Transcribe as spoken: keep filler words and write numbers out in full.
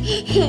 Hey,